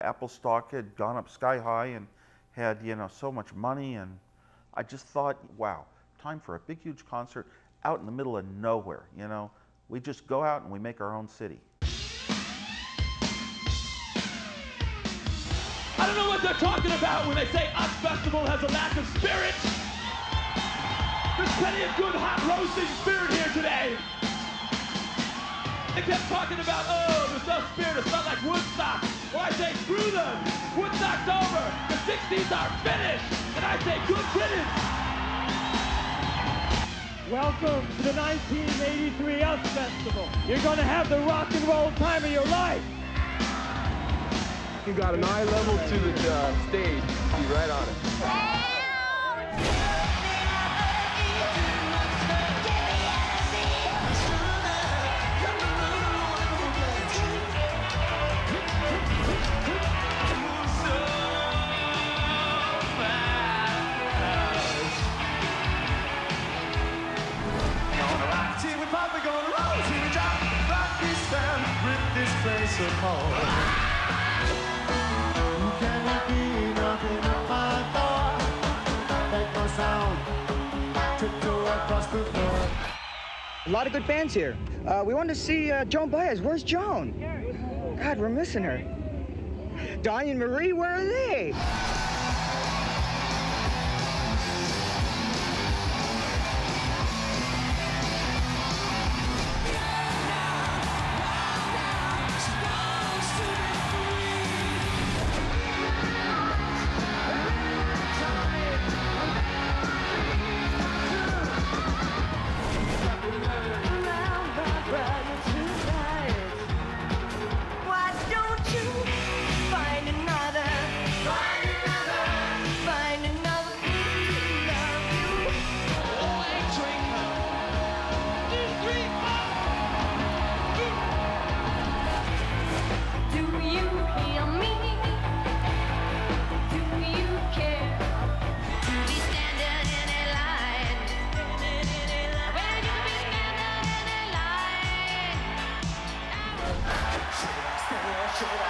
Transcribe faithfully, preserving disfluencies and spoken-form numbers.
Apple stock had gone up sky high and had, you know, so much money, and I just thought, wow, time for a big, huge concert out in the middle of nowhere, you know? We just go out and we make our own city. I don't know what they're talking about when they say U S Festival has a lack of spirit. There's plenty of good, hot, roasting spirit here today. They kept talking about, oh, there's no spirit, it's not like Woodstock. Well, I say, screw them. Woodstock's over. The sixties are finished. And I say, good riddance. Welcome to the nineteen eighty-three U S Festival. You're going to have the rock and roll time of your life. You got an eye level to the uh, stage. Be right on it. Place of home. You cannot be nothing of my thought. Take my sound, tiptoe across the floor. A lot of good bands here. Uh, we wanted to see uh, Joan Baez. Where's Joan? God, we're missing her. Don and Marie, where are they? Sure.